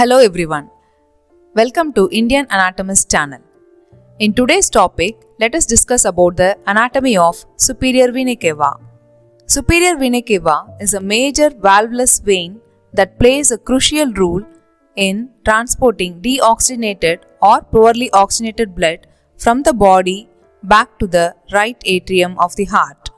Hello everyone. Welcome to Indian Anatomist channel. In today's topic, let us discuss about the anatomy of superior vena cava. Superior vena cava is a major valveless vein that plays a crucial role in transporting deoxygenated or poorly oxygenated blood from the body back to the right atrium of the heart.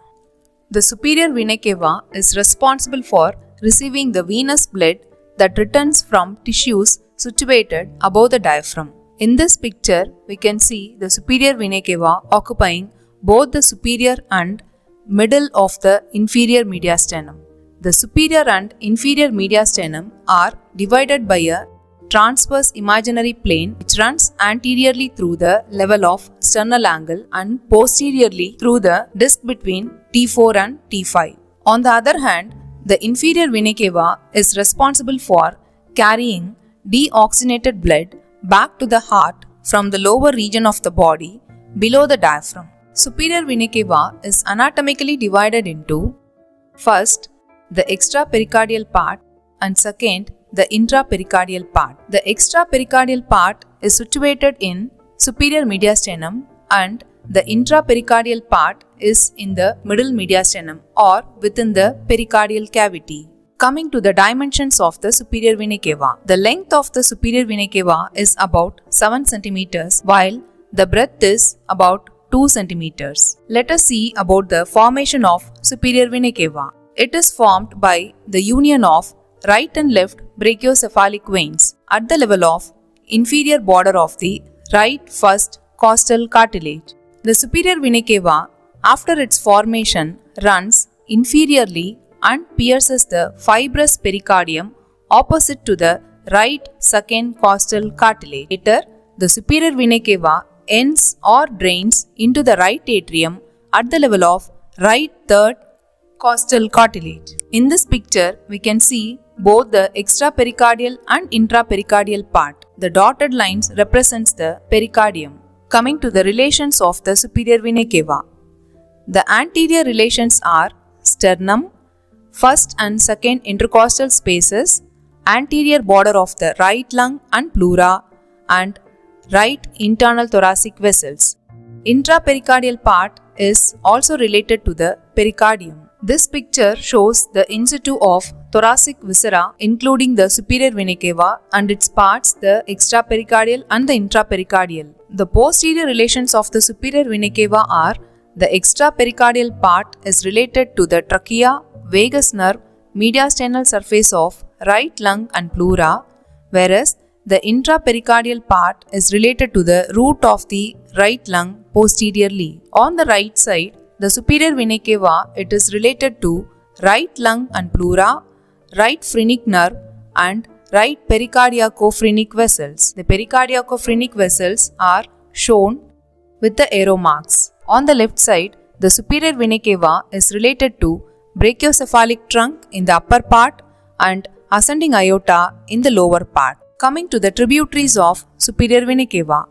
The superior vena cava is responsible for receiving the venous blood that returns from tissues situated above the diaphragm. In this picture, we can see the superior vena cava occupying both the superior and middle of the inferior mediastinum. The superior and inferior mediastinum are divided by a transverse imaginary plane which runs anteriorly through the level of sternal angle and posteriorly through the disc between T4 and T5. On the other hand, the inferior vena cava is responsible for carrying deoxygenated blood back to the heart from the lower region of the body below the diaphragm. Superior vena cava is anatomically divided into first the extrapericardial part and second the intrapericardial part. The extrapericardial part is situated in superior mediastinum and the intrapericardial part is in the middle mediastinum or within the pericardial cavity. Coming to the dimensions of the superior vena cava, the length of the superior vena cava is about 7 cm while the breadth is about 2 cm. Let us see about the formation of superior vena cava. It is formed by the union of right and left brachiocephalic veins at the level of inferior border of the right first costal cartilage. The superior vena cava, after its formation, runs inferiorly and pierces the fibrous pericardium opposite to the right second costal cartilage. Later, the superior vena cava ends or drains into the right atrium at the level of right third costal cartilage. In this picture, we can see both the extrapericardial and intrapericardial part. The dotted lines represents the pericardium. Coming to the relations of the superior vena cava, the anterior relations are sternum, first and second intercostal spaces, anterior border of the right lung and pleura, and right internal thoracic vessels. Intrapericardial part is also related to the pericardium. This picture shows the in situ of thoracic viscera including the superior vena cava and its parts, the extrapericardial and the intrapericardial. The posterior relations of the superior vena cava are: the extrapericardial part is related to the trachea, vagus nerve, mediastinal surface of right lung and pleura, whereas the intrapericardial part is related to the root of the right lung posteriorly. On the right side, the superior vena cava, it is related to right lung and pleura, right phrenic nerve and right pericardiacophrenic vessels. The pericardiacophrenic vessels are shown with the arrow marks. On the left side, the superior vena cava is related to brachiocephalic trunk in the upper part and ascending aorta in the lower part. Coming to the tributaries of superior vena cava,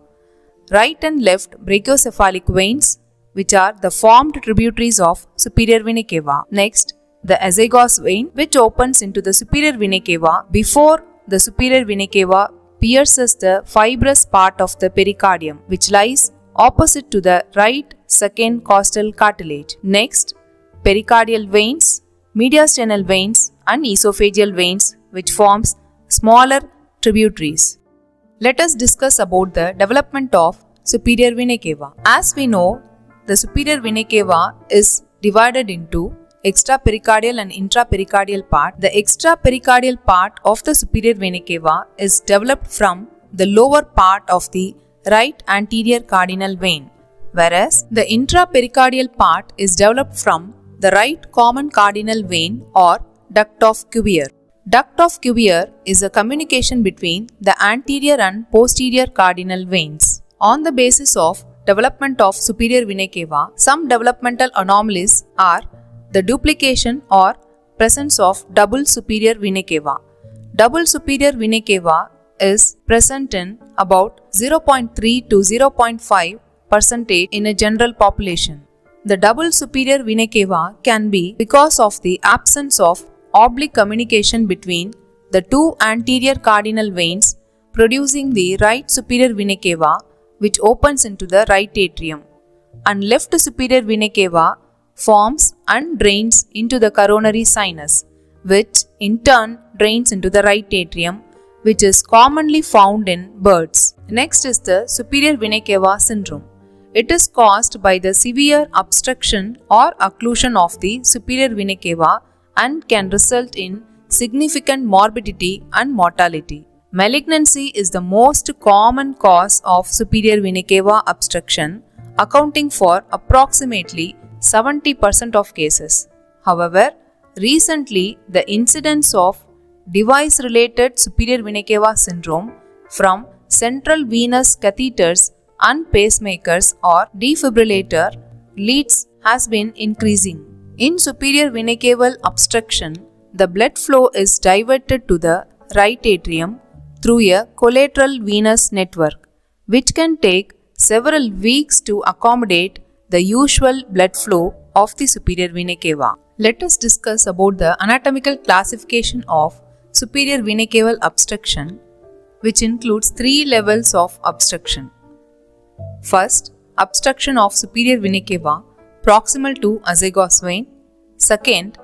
right and left brachiocephalic veins, which are the formed tributaries of superior vena cava. Next, the azygos vein, which opens into the superior vena cava before the superior vena cava pierces the fibrous part of the pericardium, which lies opposite to the right second costal cartilage. Next, pericardial veins, mediastinal veins and esophageal veins, which forms smaller tributaries. Let us discuss about the development of superior vena cava. As we know, the superior vena cava is divided into extrapericardial and intrapericardial part. The extrapericardial part of the superior vena cava is developed from the lower part of the right anterior cardinal vein, whereas the intrapericardial part is developed from the right common cardinal vein or duct of Cuvier. Duct of Cuvier is a communication between the anterior and posterior cardinal veins. On the basis of development of superior vena cava, some developmental anomalies are the duplication or presence of double superior vena cava. Double superior vena cava is present in about 0.3 to 0.5% in a general population. The double superior vena cava can be because of the absence of oblique communication between the two anterior cardinal veins producing the right superior vena cava, which opens into the right atrium, and left superior vena cava forms and drains into the coronary sinus, which in turn drains into the right atrium, which is commonly found in birds. Next is the superior vena cava syndrome. It is caused by the severe obstruction or occlusion of the superior vena cava and can result in significant morbidity and mortality. Malignancy is the most common cause of superior vena cava obstruction, accounting for approximately 70% of cases. However, recently the incidence of device-related superior vena cava syndrome from central venous catheters and pacemakers or defibrillator leads has been increasing. In superior vena caval obstruction, the blood flow is diverted to the right atrium through a collateral venous network, which can take several weeks to accommodate the usual blood flow of the superior vena cava. Let us discuss about the anatomical classification of superior vena caval obstruction, which includes three levels of obstruction. First, obstruction of superior vena cava proximal to azygos vein. Second,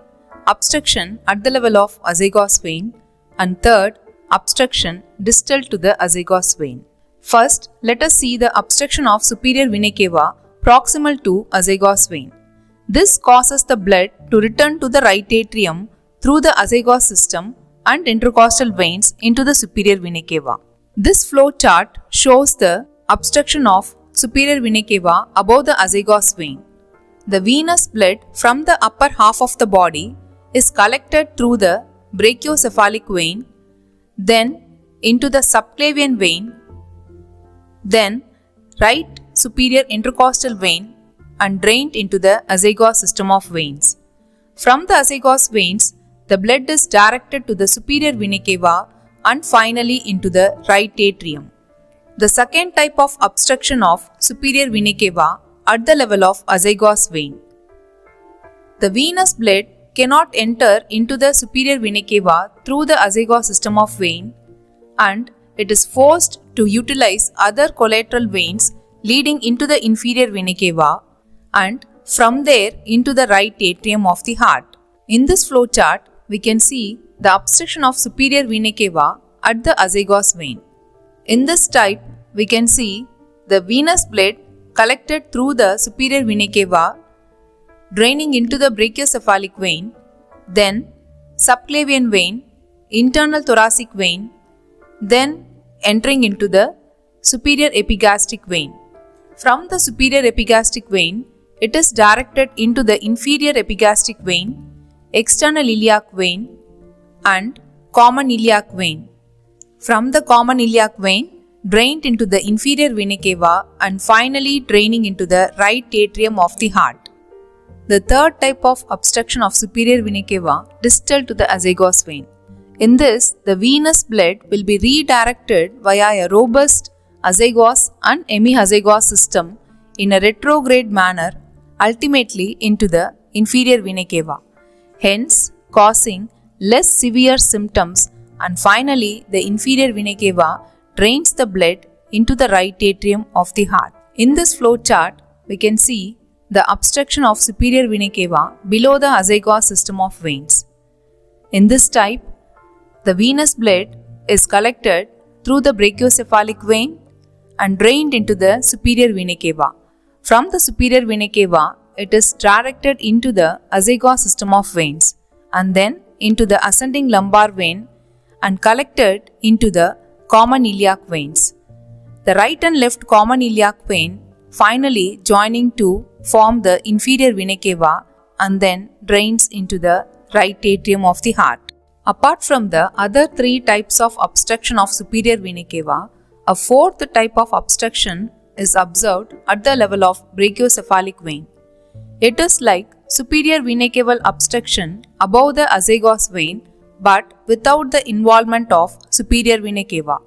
obstruction at the level of azygos vein. And third, obstruction distal to the azygos vein. First, let us see the obstruction of superior vena cava proximal to azygos vein. This causes the blood to return to the right atrium through the azygos system and intercostal veins into the superior vena cava. This flow chart shows the obstruction of superior vena cava above the azygos vein. The venous blood from the upper half of the body is collected through the brachiocephalic vein, then into the subclavian vein, then right superior intercostal vein, and drained into the azygos system of veins. From the azygos veins, the blood is directed to the superior vena cava and finally into the right atrium. The second type of obstruction of superior vena cava at the level of azygos vein. The venous blood cannot enter into the superior vena cava through the azygos system of vein, and it is forced to utilize other collateral veins leading into the inferior vena cava, and from there into the right atrium of the heart. In this flow chart, we can see the obstruction of superior vena cava at the azygos vein. In this type, we can see the venous blood collected through the superior vena cava, draining into the brachiocephalic vein, then subclavian vein, internal thoracic vein, then entering into the superior epigastric vein. From the superior epigastric vein, it is directed into the inferior epigastric vein, external iliac vein, and common iliac vein. From the common iliac vein, drained into the inferior vena cava and finally draining into the right atrium of the heart. The third type of obstruction of superior vena cava distal to the azygos vein. In this, the venous blood will be redirected via a robust azygos and hemiazygos system in a retrograde manner, ultimately into the inferior vena cava, hence causing less severe symptoms, and finally the inferior vena cava drains the blood into the right atrium of the heart. In this flow chart, we can see the obstruction of superior vena cava below the azygos system of veins. In this type, the venous blood is collected through the brachiocephalic vein and drained into the superior vena cava. From the superior vena cava, it is directed into the azygos system of veins and then into the ascending lumbar vein and collected into the common iliac veins. The right and left common iliac vein finally joining to form the inferior vena cava and then drains into the right atrium of the heart. Apart from the other three types of obstruction of superior vena cava, a fourth type of obstruction is observed at the level of brachiocephalic vein. It is like superior vena caval obstruction above the azygos vein but without the involvement of superior vena cava.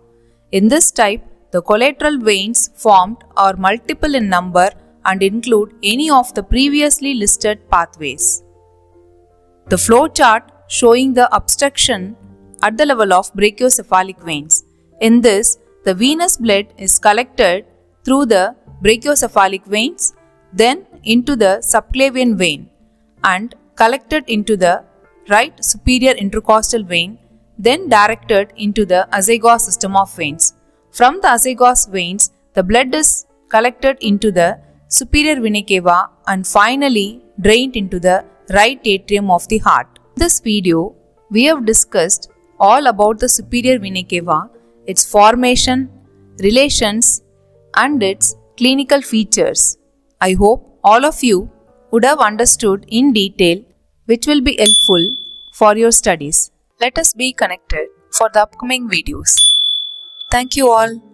In this type, the collateral veins formed are multiple in number and include any of the previously listed pathways. The flow chart showing the obstruction at the level of brachiocephalic veins. In this, the venous blood is collected through the brachiocephalic veins, then into the subclavian vein and collected into the right superior intercostal vein, then directed into the azygos system of veins. From the azygos veins, the blood is collected into the superior vena cava and finally drained into the right atrium of the heart. In this video, we have discussed all about the superior vena cava, its formation, relations, and its clinical features. I hope all of you would have understood in detail, which will be helpful for your studies. Let us be connected for the upcoming videos. Thank you all.